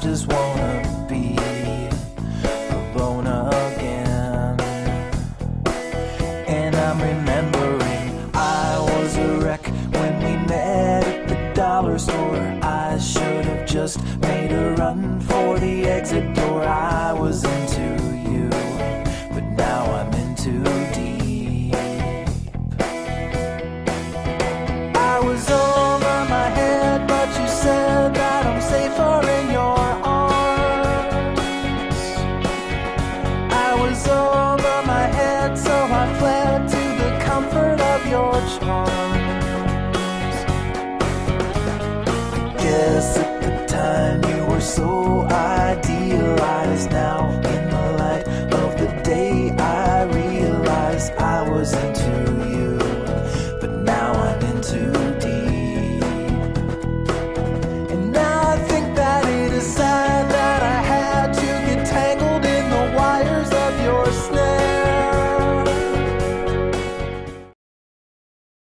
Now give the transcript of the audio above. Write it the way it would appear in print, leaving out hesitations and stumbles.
just wanna be alone again. And I'm remembering I was a wreck when we met at the dollar store. I should have just made a run for the exit door. I was into you, but now I'm in too deep. I was over my head, but you said that I'm safer in your arms. I was over my head, so I fled to the comfort of your charms. I guess at the time you were so idealized now.